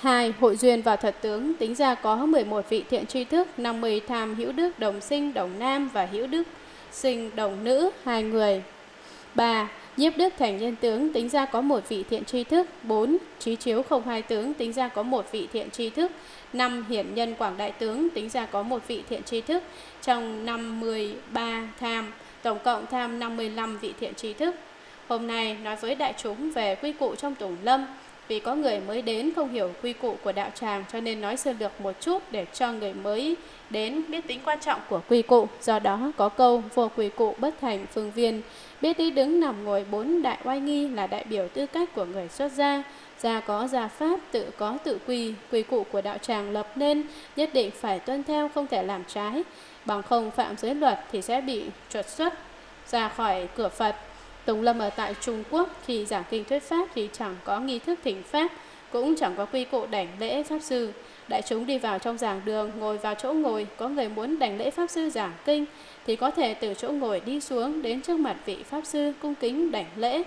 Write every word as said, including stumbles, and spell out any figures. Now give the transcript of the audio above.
hai. Hội duyên và thuật tướng tính ra có mười một vị thiện tri thức, năm mươi tham hữu đức đồng sinh đồng nam và hữu đức sinh đồng nữ, hai người. ba. Nhiếp đức thành nhân tướng tính ra có một vị thiện tri thức. bốn. Trí chiếu không hai tướng tính ra có một vị thiện tri thức. năm. Hiển nhân quảng đại tướng tính ra có một vị thiện tri thức. Trong năm mươi ba tham, tổng cộng tham năm mươi lăm vị thiện tri thức. Hôm nay nói với đại chúng về quy củ trong Tùng Lâm. Vì có người mới đến không hiểu quy củ của đạo tràng cho nên nói sơ lược một chút để cho người mới đến biết tính quan trọng của quy củ. Do đó có câu vô quy củ bất thành phương viên, biết đi đứng nằm ngồi bốn đại oai nghi là đại biểu tư cách của người xuất gia. Gia có gia pháp, tự có tự quy, quy củ của đạo tràng lập nên nhất định phải tuân theo, không thể làm trái, bằng không phạm giới luật thì sẽ bị trục xuất ra khỏi cửa Phật. Tùng Lâm ở tại Trung Quốc khi giảng kinh thuyết pháp thì chẳng có nghi thức thỉnh pháp, cũng chẳng có quy củ đảnh lễ pháp sư. Đại chúng đi vào trong giảng đường, ngồi vào chỗ ngồi, có người muốn đảnh lễ pháp sư giảng kinh thì có thể từ chỗ ngồi đi xuống đến trước mặt vị pháp sư cung kính đảnh lễ.